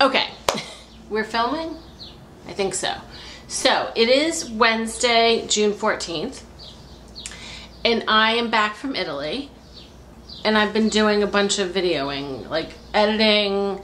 Okay, we're filming? I think so. So it is Wednesday, June 14th, and I am back from Italy, and I've been doing a bunch of videoing, like editing,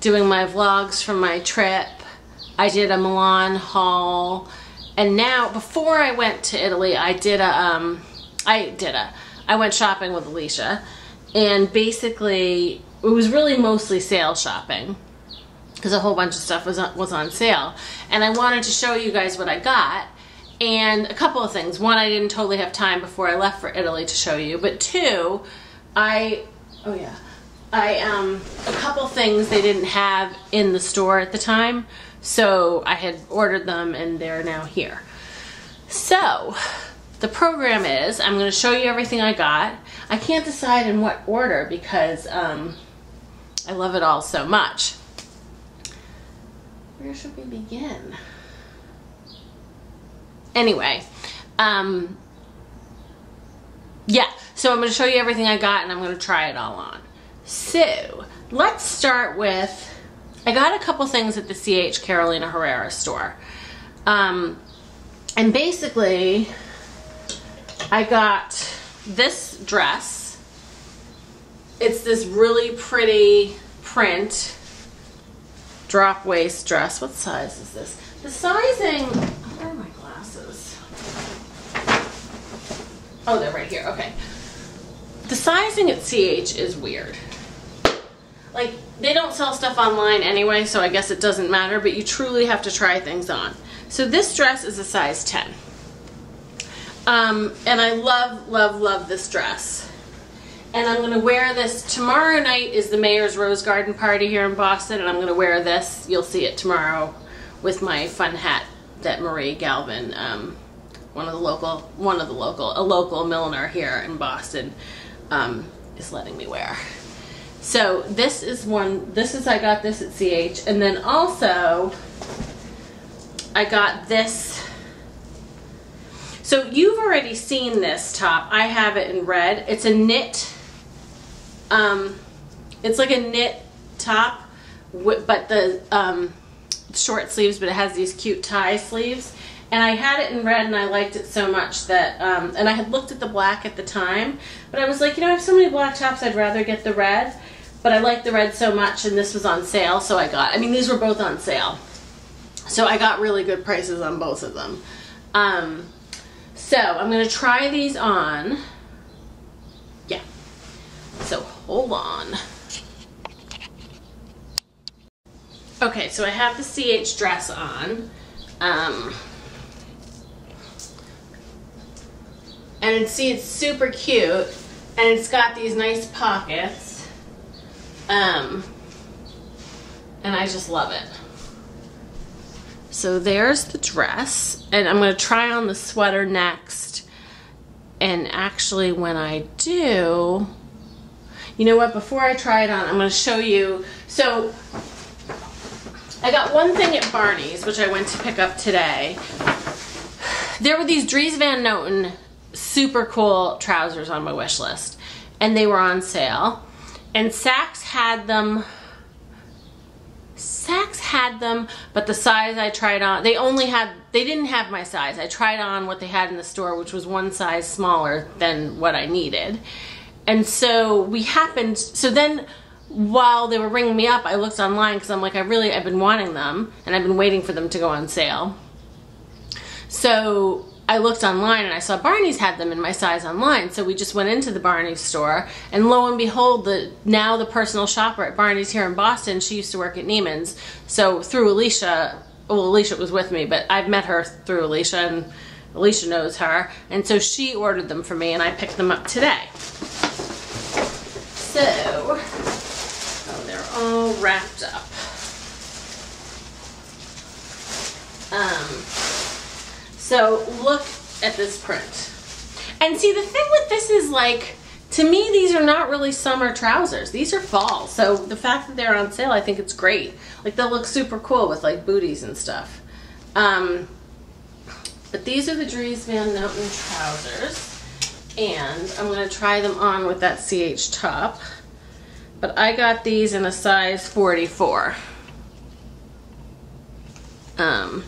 doing my vlogs from my trip. I did a Milan haul, and now, before I went to Italy, I went shopping with Alicia, and basically, it was really mostly sale shopping, because a whole bunch of stuff was on sale, and I wanted to show you guys what I got. And a couple of things: one, I didn't totally have time before I left for Italy to show you, but two, a couple things they didn't have in the store at the time, so I had ordered them and they're now here. So the program is, I'm going to show you everything I got. I can't decide in what order because I love it all so much. Where should we begin? Anyway, yeah, so I'm going to show you everything I got and I'm going to try it all on. So let's start with, I got a couple things at the CH Carolina Herrera store. And basically, I got this dress. It's this really pretty print drop waist dress. What size is this? The sizing, where are my glasses? Oh, they're right here, okay. The sizing at CH is weird. Like, they don't sell stuff online anyway, so I guess it doesn't matter, but you truly have to try things on. So this dress is a size 10. And I love, love, love this dress. And I'm gonna wear this, tomorrow night is the mayor's Rose Garden party here in Boston, and I'm gonna wear this, you'll see it tomorrow, with my fun hat that Marie Galvin, a local milliner here in Boston, is letting me wear. So this is one, I got this at CH, and then also, I got this. So you've already seen this top. I have it in red. It's a knit, it's like a knit top, but the short sleeves, but it has these cute tie sleeves. And I had it in red and I liked it so much that, and I had looked at the black at the time, but I was like, you know, I have so many black tops, I'd rather get the red, but I liked the red so much and this was on sale, so I got, I mean, these were both on sale. So I got really good prices on both of them. So I'm going to try these on. Yeah. So hold on. Okay, so I have the CH dress on. And see, it's super cute. And it's got these nice pockets. And I just love it. So there's the dress, and I'm going to try on the sweater next, and actually when I do, you know what, before I try it on, I'm going to show you, so I got one thing at Barney's, which I went to pick up today. There were these Dries Van Noten super cool trousers on my wish list, and they were on sale, and Saks had them. Saks had them, but the size I tried on, they didn't have my size. I tried on what they had in the store, which was one size smaller than what I needed. And so so then while they were ringing me up, I looked online because I'm like, I've been wanting them and I've been waiting for them to go on sale. So I looked online and I saw Barney's had them in my size online. So we just went into the Barney's store, and lo and behold, now the personal shopper at Barney's here in Boston, she used to work at Neiman's. So through Alicia, well, Alicia was with me, but I've met her through Alicia, and Alicia knows her. And so she ordered them for me and I picked them up today. So, oh, they're all wrapped up. So look at this print. And see, the thing with this is, like, to me, these are not really summer trousers. These are fall. So the fact that they're on sale, I think it's great. Like, they'll look super cool with, like, booties and stuff. But these are the Dries Van Noten trousers. And I'm going to try them on with that CH top. But I got these in a size 44. And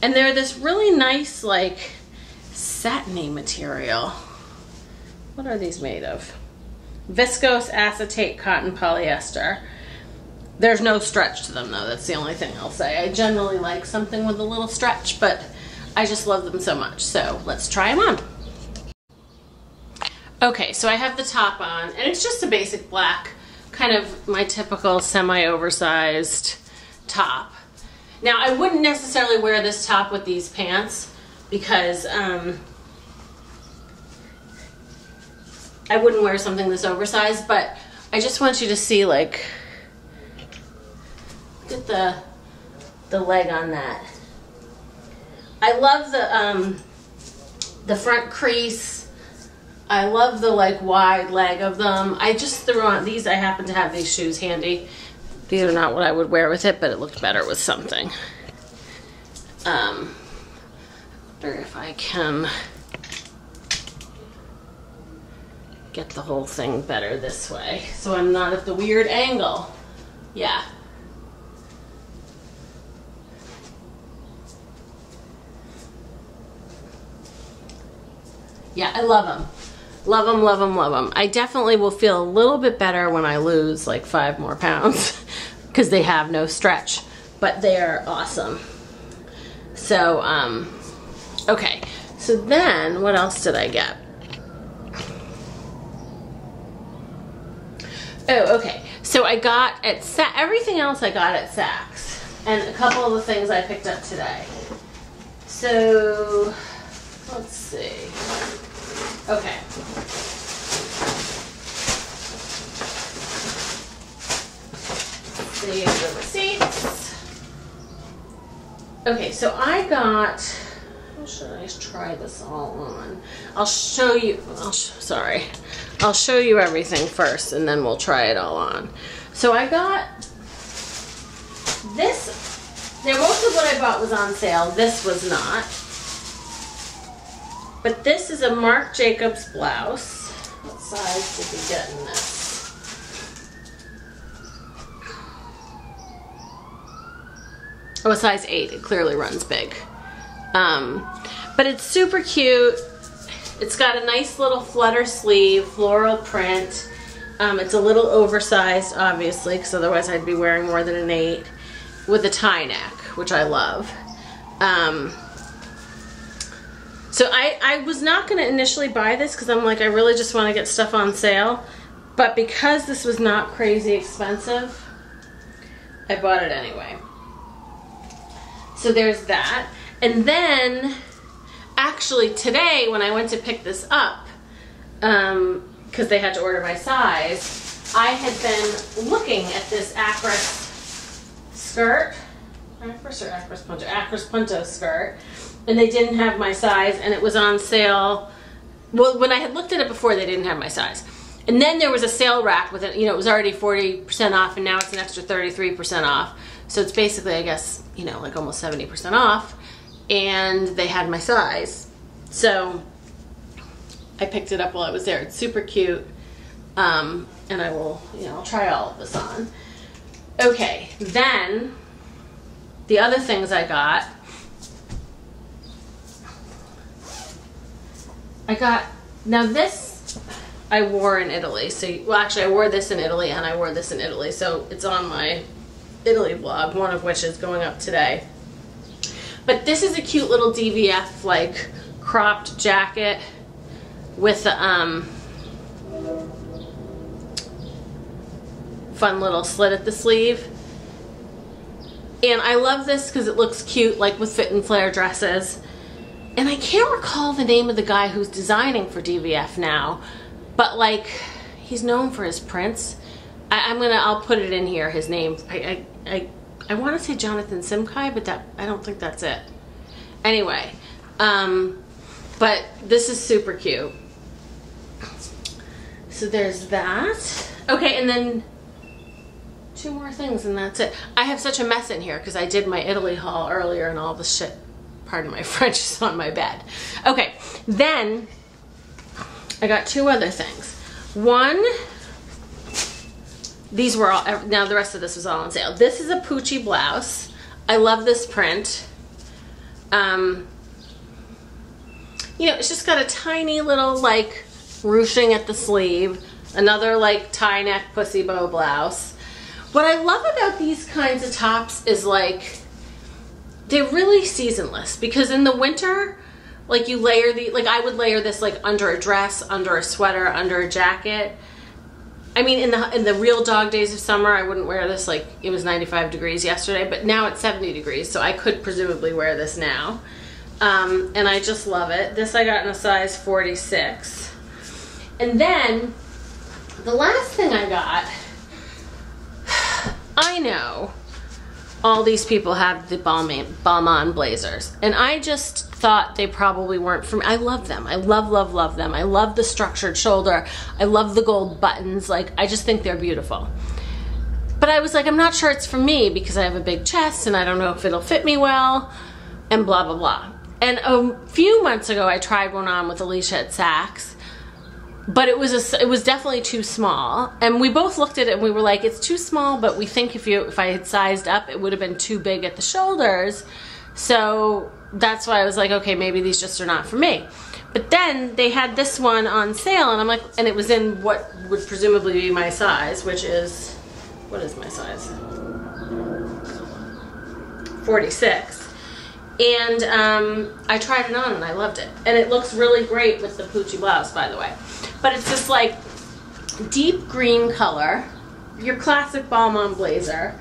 they're this really nice, like, satiny material. What are these made of? Viscose, acetate, cotton, polyester. There's no stretch to them, though. That's the only thing I'll say. I generally like something with a little stretch, but I just love them so much. So let's try them on. Okay, so I have the top on, and it's just a basic black, kind of my typical semi-oversized top. Now, I wouldn't necessarily wear this top with these pants because I wouldn't wear something this oversized, but I just want you to see, like, look at the leg on that. I love the front crease. I love the, like, wide leg of them. I just threw on these. I happen to have these shoes handy. These are not what I would wear with it, but it looked better with something. I wonder if I can get the whole thing better this way, so I'm not at the weird angle. Yeah. Yeah, I love them. Love them, love them, love them. I definitely will feel a little bit better when I lose like 5 more pounds because they have no stretch, but they're awesome. So, okay. So then what else did I get? Oh, okay. So I got at Saks, everything else I got at Saks, and a couple of the things I picked up today. So let's see. Okay. These are the receipts. Okay, so I got, how should I try this all on? I'll show you, sorry. I'll show you everything first and then we'll try it all on. So I got this. Now most of what I bought was on sale. This was not. But this is a Marc Jacobs blouse. What size did we get in this? Oh, a size 8. It clearly runs big. But it's super cute. It's got a nice little flutter sleeve, floral print. It's a little oversized, obviously, because otherwise I'd be wearing more than an 8. With a tie neck, which I love. So I was not going to initially buy this because I'm like, I really just want to get stuff on sale. But because this was not crazy expensive, I bought it anyway. So there's that. And then, actually today when I went to pick this up, because they had to order my size, I had been looking at this Akris Punto skirt. And they didn't have my size, and it was on sale. Well, when I had looked at it before, they didn't have my size. And then there was a sale rack with it. You know, it was already 40% off, and now it's an extra 33% off. So it's basically, I guess, you know, like almost 70% off. And they had my size. So I picked it up while I was there. It's super cute. And I will, you know, I'll try all of this on. Okay, then the other things I got. I got, now this I wore in Italy, so, well actually I wore this in Italy and I wore this in Italy, so it's on my Italy vlog, one of which is going up today. But this is a cute little DVF, like, cropped jacket with a fun little slit at the sleeve. And I love this because it looks cute, like with fit and flare dresses. And I can't recall the name of the guy who's designing for DVF now, but like, he's known for his prints. I'll put it in here, his name. I want to say Jonathan Simkai, but that, I don't think that's it. Anyway, but this is super cute. So there's that. Okay, and then 2 more things and that's it. I have such a mess in here because I did my Italy haul earlier and all the shit. Pardon my French, is on my bed. Okay, then I got 2 other things. One, these were all, now the rest of this was all on sale. This is a Pucci blouse. I love this print. You know, it's just got a tiny little like ruching at the sleeve, another like tie neck pussy bow blouse. What I love about these kinds of tops is like they're really seasonless, because in the winter, like you layer the, like I would layer this like under a dress, under a sweater, under a jacket. I mean, in the real dog days of summer, I wouldn't wear this. Like it was 95 degrees yesterday, but now it's 70 degrees, so I could presumably wear this now. And I just love it. This I got in a size 46. And then the last thing I got, I know all these people have the Balmain blazers, and I just thought they probably weren't for me. I love them. I love, love, love them. I love the structured shoulder. I love the gold buttons. Like, I just think they're beautiful. But I was like, I'm not sure it's for me because I have a big chest and I don't know if it'll fit me well and blah, blah, blah. And a few months ago, I tried one on with Alicia at Saks, but it was definitely too small. And we both looked at it and we were like, it's too small, but we think if I had sized up, it would have been too big at the shoulders. So that's why I was like, okay, maybe these just are not for me. But then they had this one on sale and I'm like, and it was in what would presumably be my size, which is, what is my size? 46. And I tried it on and I loved it. And it looks really great with the Pucci blouse, by the way. But it's this like deep green color, your classic Balmain blazer.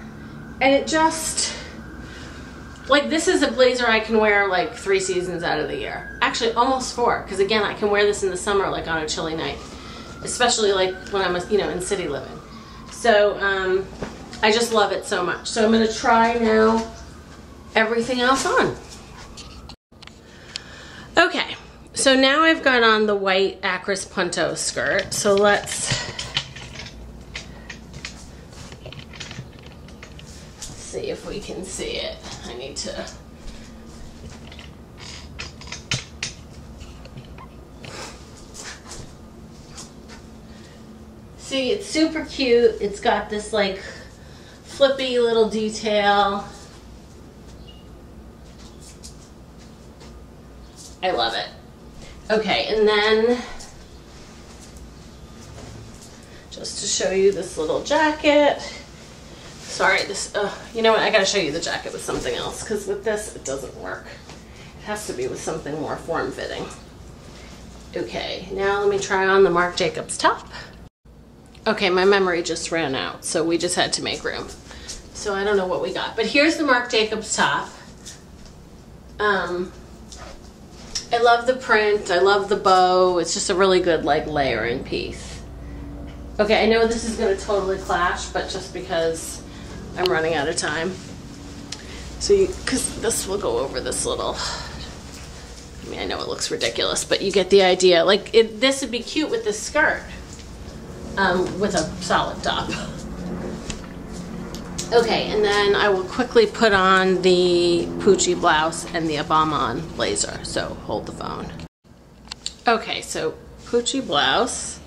And it just, like, this is a blazer I can wear like 3 seasons out of the year. Actually, almost 4, because again, I can wear this in the summer, like on a chilly night, especially like when I'm, you know, in city living. So I just love it so much. So I'm gonna try now everything else on. Okay, so now I've got on the white Akris Punto skirt. So let's see if we can see it. I need to. See, it's super cute. It's got this like flippy little detail. I love it. Okay, and then just to show you this little jacket. Sorry, this, you know what, I gotta show you the jacket with something else, because with this, it doesn't work. It has to be with something more form-fitting. Okay, now let me try on the Marc Jacobs top. Okay, my memory just ran out, so we just had to make room. So I don't know what we got, but here's the Marc Jacobs top. I love the print, I love the bow. It's just a really good like layering piece. Okay, I know this is gonna totally clash, but just because I'm running out of time. So you, cause this will go over this little, I mean, I know it looks ridiculous, but you get the idea. Like it, this would be cute with this skirt, with a solid top. Okay, and then I will quickly put on the Pucci blouse and the Balmain blazer, so hold the phone. Okay, so Pucci blouse.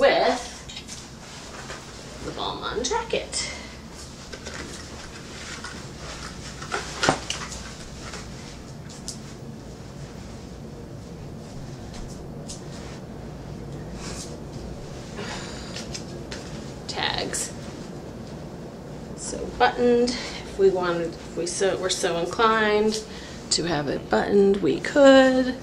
With the Balmain jacket. Buttoned, if we wanted, if we so were so inclined to have it buttoned, we could.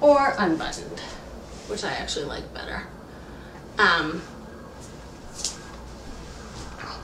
Or unbuttoned, which I actually like better.